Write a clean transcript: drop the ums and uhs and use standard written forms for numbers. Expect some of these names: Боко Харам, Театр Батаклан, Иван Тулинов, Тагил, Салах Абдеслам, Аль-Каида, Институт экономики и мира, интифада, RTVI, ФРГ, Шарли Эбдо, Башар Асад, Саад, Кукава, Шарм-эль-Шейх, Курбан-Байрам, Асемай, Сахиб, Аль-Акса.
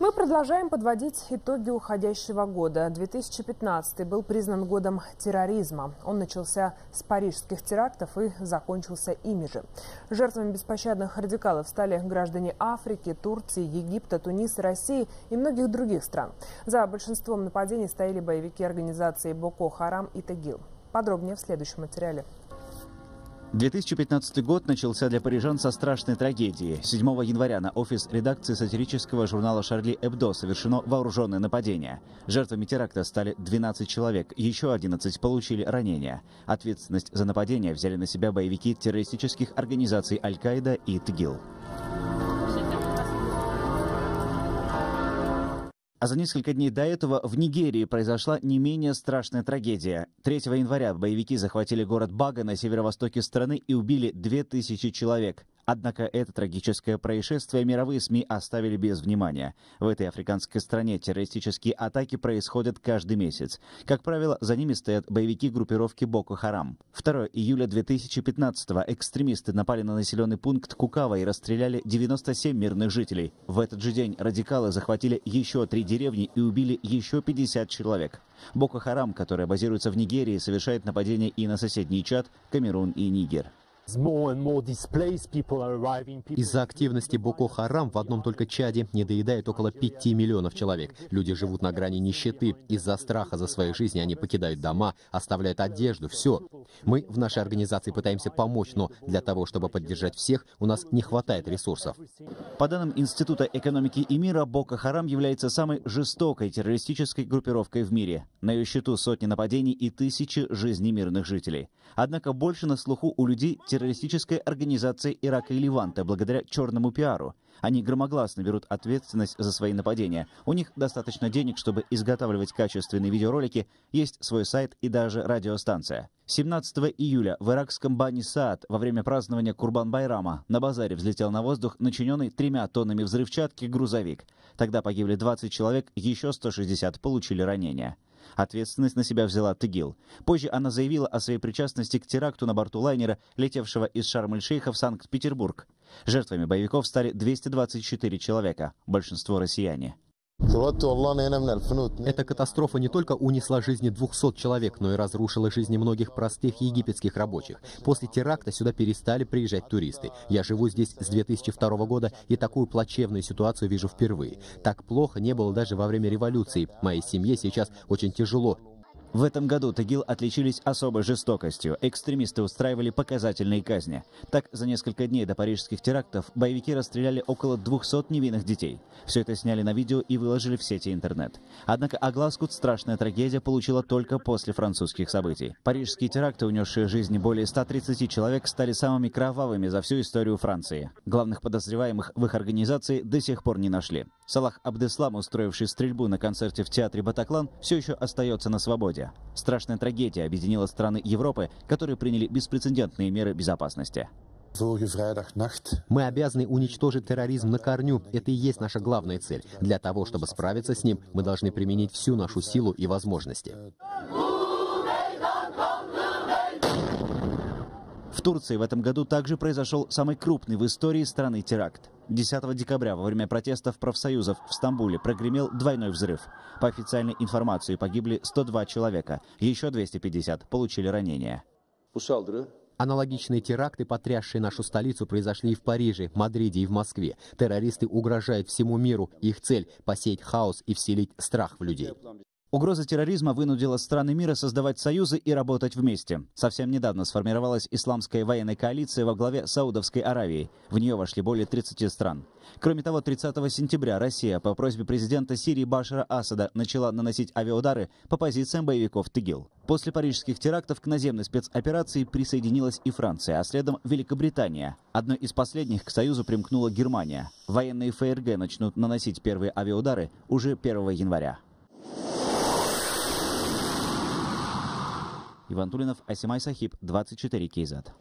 Мы продолжаем подводить итоги уходящего года. 2015 был признан годом терроризма. Он начался с парижских терактов и закончился ими же. Жертвами беспощадных радикалов стали граждане Африки, Турции, Египта, Туниса, России и многих других стран. За большинством нападений стояли боевики организации Боко Харам и Тагил. Подробнее в следующем материале. 2015 год начался для парижан со страшной трагедии. 7 января на офис редакции сатирического журнала «Шарли Эбдо» совершено вооруженное нападение. Жертвами теракта стали 12 человек, еще 11 получили ранения. Ответственность за нападение взяли на себя боевики террористических организаций «Аль-Каида» и «Тагил». А за несколько дней до этого в Нигерии произошла не менее страшная трагедия. 3 января боевики захватили город Бага на северо-востоке страны и убили 2000 человек. Однако это трагическое происшествие мировые СМИ оставили без внимания. В этой африканской стране террористические атаки происходят каждый месяц. Как правило, за ними стоят боевики группировки Боко Харам. 2 июля 2015-го экстремисты напали на населенный пункт Кукава и расстреляли 97 мирных жителей. В этот же день радикалы захватили еще 3 деревни и убили еще 50 человек. Боко Харам, которая базируется в Нигерии, совершает нападения и на соседний Чад, Камерун и Нигер. Из-за активности Боко Харам в одном только Чаде недоедает около 5 миллионов человек. Люди живут на грани нищеты. Из-за страха за свои жизни они покидают дома, оставляют одежду, все. Мы в нашей организации пытаемся помочь, но для того, чтобы поддержать всех, у нас не хватает ресурсов. По данным Института экономики и мира, Боко Харам является самой жестокой террористической группировкой в мире. На ее счету сотни нападений и тысячи жизней мирных жителей. Однако больше на слуху у людей террористической организации Ирака и Леванта благодаря черному пиару. Они громогласно берут ответственность за свои нападения. У них достаточно денег, чтобы изготавливать качественные видеоролики, есть свой сайт и даже радиостанция. 17 июля в иракском бане Саад во время празднования Курбан-Байрама на базаре взлетел на воздух начиненный 3 тоннами взрывчатки грузовик. Тогда погибли 20 человек, еще 160 получили ранения. Ответственность на себя взяла Тагил. Позже она заявила о своей причастности к теракту на борту лайнера, летевшего из Шарм-эль-Шейха в Санкт-Петербург. Жертвами боевиков стали 224 человека, большинство россияне. Эта катастрофа не только унесла жизни 200 человек, но и разрушила жизни многих простых египетских рабочих. После теракта сюда перестали приезжать туристы. Я живу здесь с 2002 года и такую плачевную ситуацию вижу впервые. Так плохо не было даже во время революции. Моей семье сейчас очень тяжело. В этом году Тагил отличились особой жестокостью. Экстремисты устраивали показательные казни. Так, за несколько дней до парижских терактов боевики расстреляли около 200 невинных детей. Все это сняли на видео и выложили в сети интернет. Однако огласку страшная трагедия получила только после французских событий. Парижские теракты, унесшие жизни более 130 человек, стали самыми кровавыми за всю историю Франции. Главных подозреваемых в их организации до сих пор не нашли. Салах Абдеслам, устроивший стрельбу на концерте в Театре Батаклан, все еще остается на свободе. Страшная трагедия объединила страны Европы, которые приняли беспрецедентные меры безопасности. Мы обязаны уничтожить терроризм на корню. Это и есть наша главная цель. Для того, чтобы справиться с ним, мы должны применить всю нашу силу и возможности. В Турции в этом году также произошел самый крупный в истории страны теракт. 10 декабря во время протестов профсоюзов в Стамбуле прогремел двойной взрыв. По официальной информации погибли 102 человека, еще 250 получили ранения. Аналогичные теракты, потрясшие нашу столицу, произошли и в Париже, Мадриде и в Москве. Террористы угрожают всему миру. Их цель – посеять хаос и вселить страх в людей. Угроза терроризма вынудила страны мира создавать союзы и работать вместе. Совсем недавно сформировалась исламская военная коалиция во главе Саудовской Аравии. В нее вошли более 30 стран. Кроме того, 30 сентября Россия по просьбе президента Сирии Башара Асада начала наносить авиаудары по позициям боевиков ТИГИЛ. После парижских терактов к наземной спецоперации присоединилась и Франция, а следом Великобритания. Одной из последних к союзу примкнула Германия. Военные ФРГ начнут наносить первые авиаудары уже 1 января. Иван Тулинов, Асемай, Сахиб, 24 кейзат.